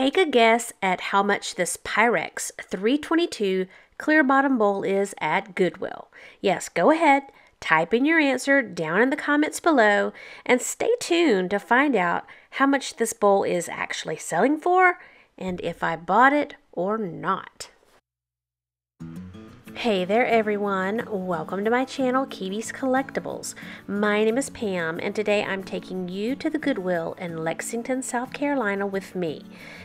Take a guess at how much this Pyrex 322 clear bottom bowl is at Goodwill. Yes, go ahead, type in your answer down in the comments below, and stay tuned to find out how much this bowl is actually selling for, and if I bought it or not. Hey there everyone, welcome to my channel Keeby's Collectibles. My name is Pam and today I'm taking you to the Goodwill in Lexington, South Carolina with me.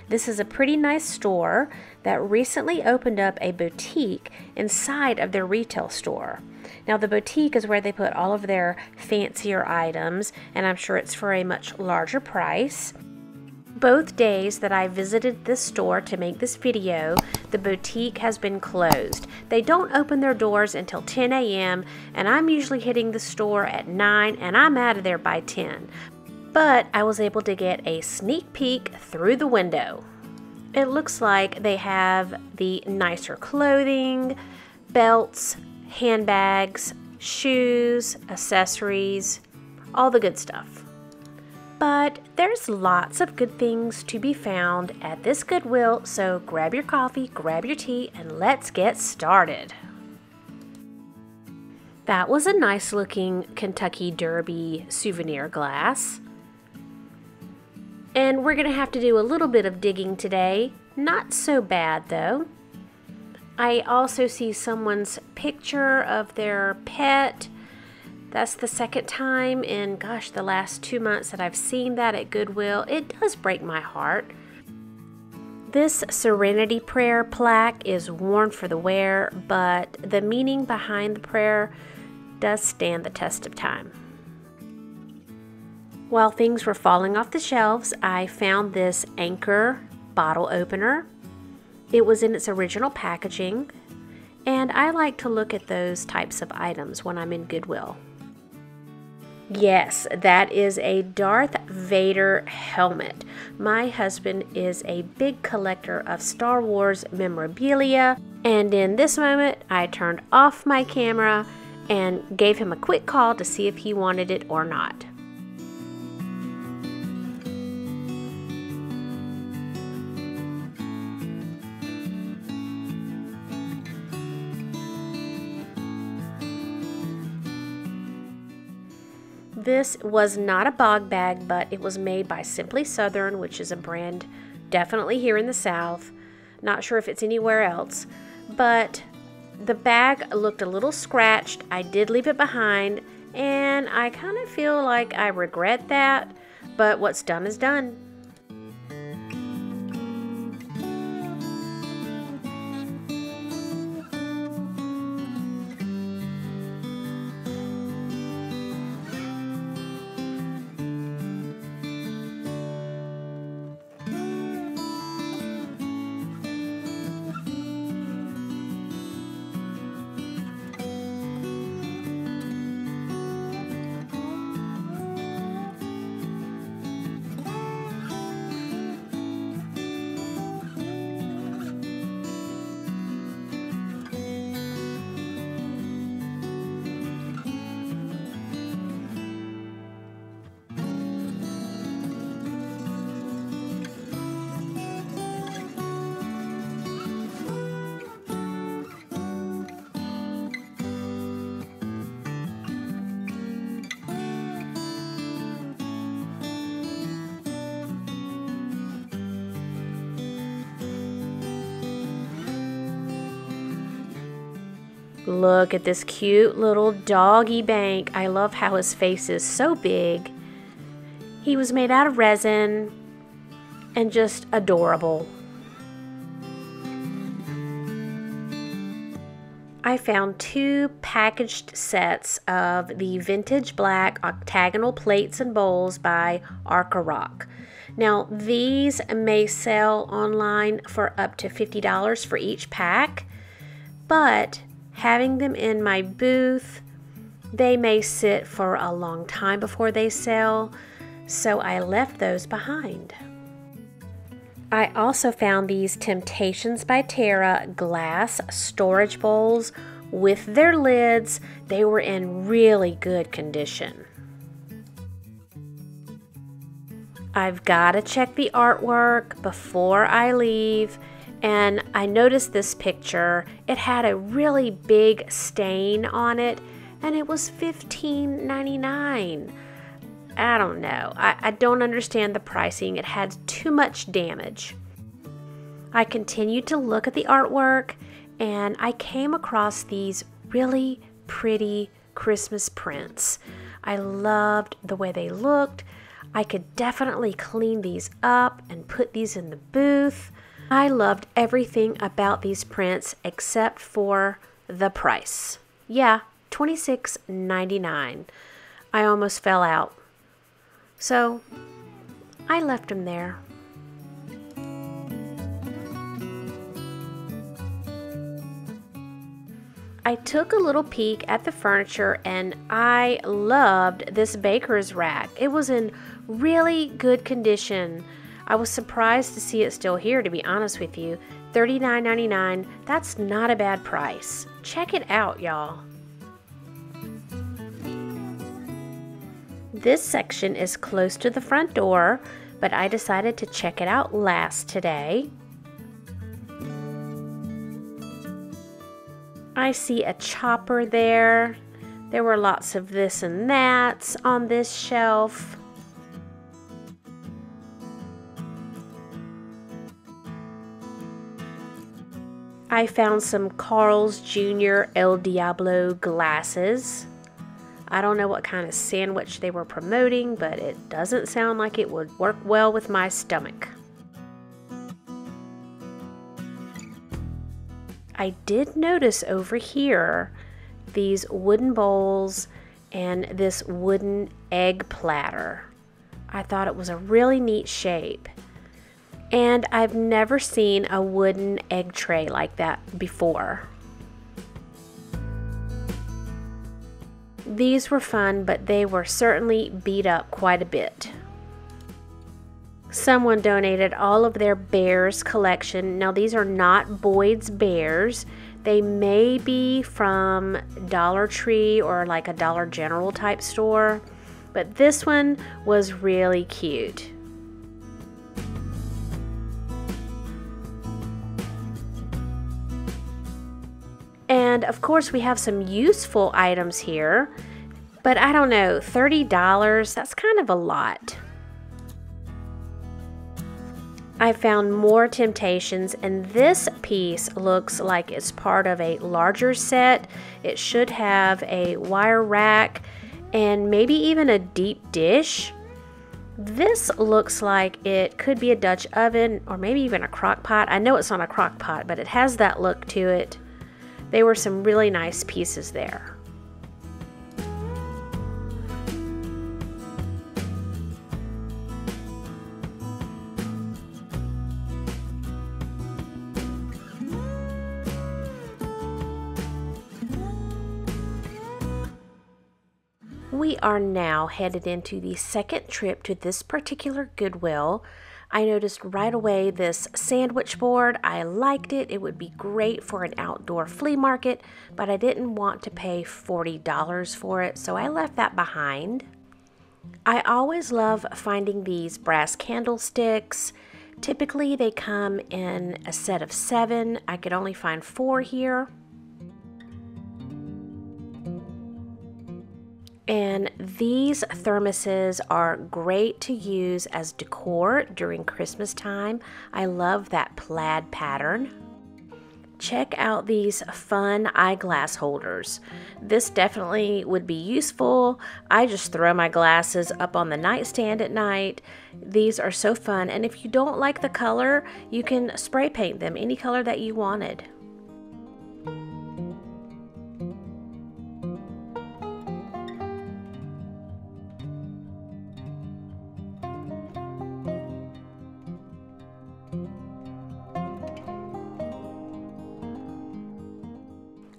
This is a pretty nice store that recently opened up a boutique inside of their retail store. Now the boutique is where they put all of their fancier items and I'm sure it's for a much larger price. Both days that I visited this store to make this video, the boutique has been closed. They don't open their doors until 10 a.m. and I'm usually hitting the store at 9 and I'm out of there by 10. But I was able to get a sneak peek through the window. It looks like they have the nicer clothing, belts, handbags, shoes, accessories, all the good stuff. But there's lots of good things to be found at this Goodwill, so grab your coffee, grab your tea, and let's get started. That was a nice looking Kentucky Derby souvenir glass. And we're gonna have to do a little bit of digging today. Not so bad though. I also see someone's picture of their pet. That's the second time in, gosh, the last 2 months that I've seen that at Goodwill. It does break my heart. This Serenity Prayer plaque is worn for the wear, but the meaning behind the prayer does stand the test of time. While things were falling off the shelves, I found this Anchor bottle opener. It was in its original packaging, and I like to look at those types of items when I'm in Goodwill. Yes, that is a Darth Vader helmet. My husband is a big collector of Star Wars memorabilia, and in this moment, I turned off my camera and gave him a quick call to see if he wanted it or not. This was not a bog bag, but it was made by Simply Southern, which is a brand definitely here in the South. Not sure if it's anywhere else, but the bag looked a little scratched. I did leave it behind, and I kind of feel like I regret that, but what's done is done. Look at this cute little doggy bank. I love how his face is so big. He was made out of resin and just adorable. I found two packaged sets of the vintage black octagonal plates and bowls by Arcoroc. Now these may sell online for up to $50 for each pack, but having them in my booth, they may sit for a long time before they sell, so I left those behind. I also found these Temptations by Tara glass storage bowls with their lids. They were in really good condition. I've got to check the artwork before I leave. And I noticed this picture. It had a really big stain on it, and it was $15.99. I don't know. I don't understand the pricing. It had too much damage. I continued to look at the artwork, and I came across these really pretty Christmas prints. I loved the way they looked. I could definitely clean these up and put these in the booth. I loved everything about these prints except for the price. Yeah, $26.99. I almost fell out. So I left them there. I took a little peek at the furniture, and I loved this baker's rack. It was in really good condition. I was surprised to see it still here, to be honest with you. $39.99, that's not a bad price. Check it out, y'all. This section is close to the front door, but I decided to check it out last today. I see a chopper there. There were lots of this and that's on this shelf. I found some Carl's Jr. El Diablo glasses. I don't know what kind of sandwich they were promoting, but it doesn't sound like it would work well with my stomach. I did notice over here these wooden bowls and this wooden egg platter. I thought it was a really neat shape. And I've never seen a wooden egg tray like that before. These were fun, but they were certainly beat up quite a bit. Someone donated all of their Bears collection. Now, these are not Boyd's Bears. They may be from Dollar Tree or like a Dollar General type store, but this one was really cute. And of course, we have some useful items here, but I don't know, $30, that's kind of a lot. I found more Temptations, and this piece looks like it's part of a larger set. It should have a wire rack and maybe even a deep dish. This looks like it could be a Dutch oven or maybe even a crock pot. I know it's not a crock pot, but it has that look to it. They were some really nice pieces there. We are now headed into the second trip to this particular Goodwill. I noticed right away this sandwich board. I liked it. It would be great for an outdoor flea market, but I didn't want to pay $40 for it, so I left that behind. I always love finding these brass candlesticks. Typically, they come in a set of 7. I could only find 4 here. And these thermoses are great to use as decor during Christmas time. I love that plaid pattern. Check out these fun eyeglass holders. This definitely would be useful. I just throw my glasses up on the nightstand at night. These are so fun. And if you don't like the color, you can spray paint them any color that you wanted.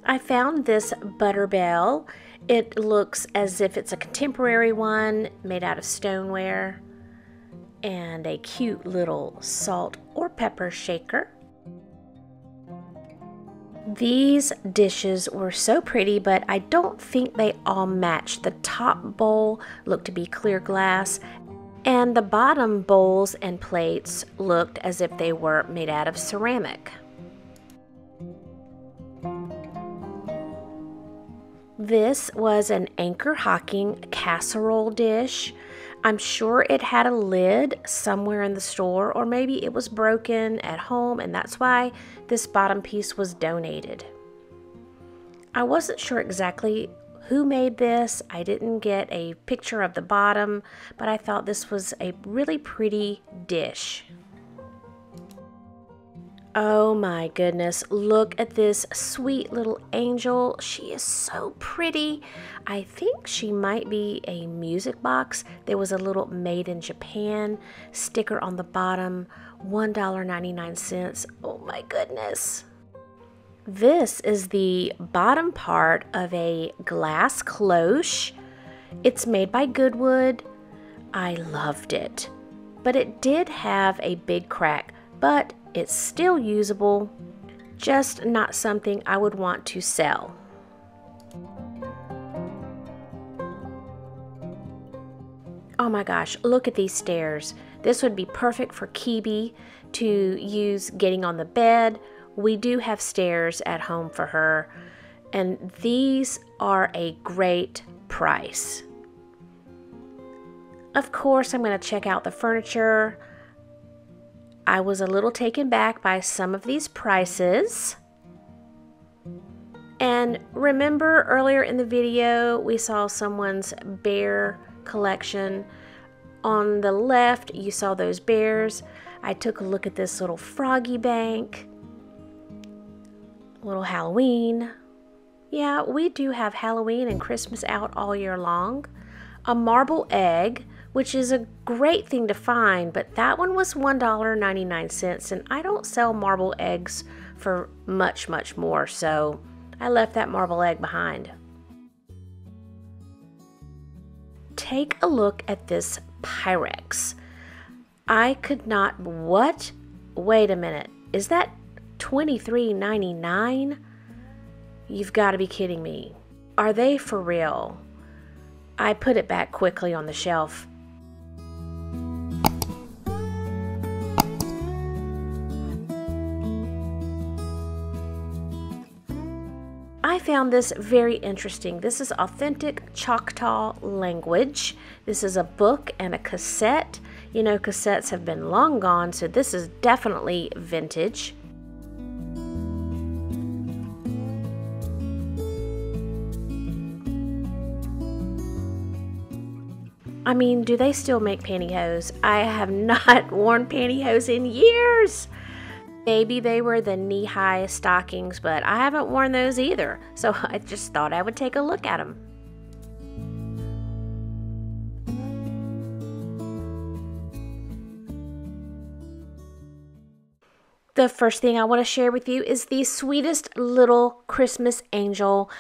I found this Butterbell. It looks as if it's a contemporary one made out of stoneware, and a cute little salt or pepper shaker. These dishes were so pretty, but I don't think they all matched. The top bowl looked to be clear glass, and the bottom bowls and plates looked as if they were made out of ceramic. This was an Anchor Hocking casserole dish. I'm sure it had a lid somewhere in the store, or maybe it was broken at home and that's why this bottom piece was donated. I wasn't sure exactly who made this. I didn't get a picture of the bottom, but I thought this was a really pretty dish. Oh my goodness, look at this sweet little angel. She is so pretty. I think she might be a music box. There was a little Made in Japan sticker on the bottom, $1.99. Oh my goodness. This is the bottom part of a glass cloche. It's made by Goodwood. I loved it, but it did have a big crack, but it's still usable, just not something I would want to sell. Oh my gosh, look at these stairs. This would be perfect for Keeby to use getting on the bed. We do have stairs at home for her, and these are a great price. Of course, I'm going to check out the furniture. I was a little taken back by some of these prices. And remember earlier in the video, we saw someone's bear collection. On the left, you saw those bears. I took a look at this little froggy bank, little Halloween. Yeah, we do have Halloween and Christmas out all year long. A marble egg, which is a great thing to find, but that one was $1.99, and I don't sell marble eggs for much, much more, so I left that marble egg behind. Take a look at this Pyrex. I could not, what? Wait a minute, is that $23.99? You've got to be kidding me. Are they for real? I put it back quickly on the shelf. I found this very interesting. This is authentic Choctaw language. This is a book and a cassette. You know, cassettes have been long gone, so this is definitely vintage. I mean, do they still make pantyhose? I have not worn pantyhose in years. Maybe they were the knee-high stockings, but I haven't worn those either. So I just thought I would take a look at them. The first thing I want to share with you is the sweetest little Christmas angel.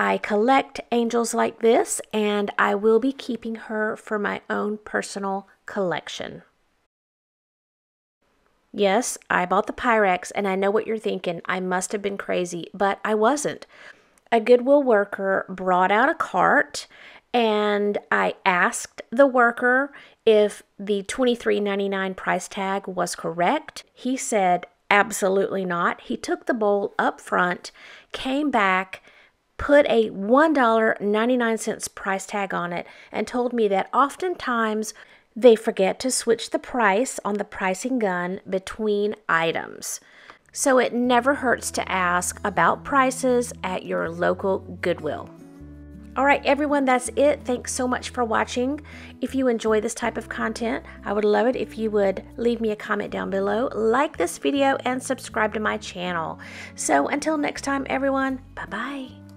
I collect angels like this, and I will be keeping her for my own personal collection. Yes, I bought the Pyrex, and I know what you're thinking. I must have been crazy, but I wasn't. A Goodwill worker brought out a cart, and I asked the worker if the $23.99 price tag was correct. He said, absolutely not. He took the bowl up front, came back, put a $1.99 price tag on it, and told me that oftentimes they forget to switch the price on the pricing gun between items. So it never hurts to ask about prices at your local Goodwill. All right, everyone, that's it. Thanks so much for watching. If you enjoy this type of content, I would love it if you would leave me a comment down below, like this video, and subscribe to my channel. So until next time, everyone, bye-bye.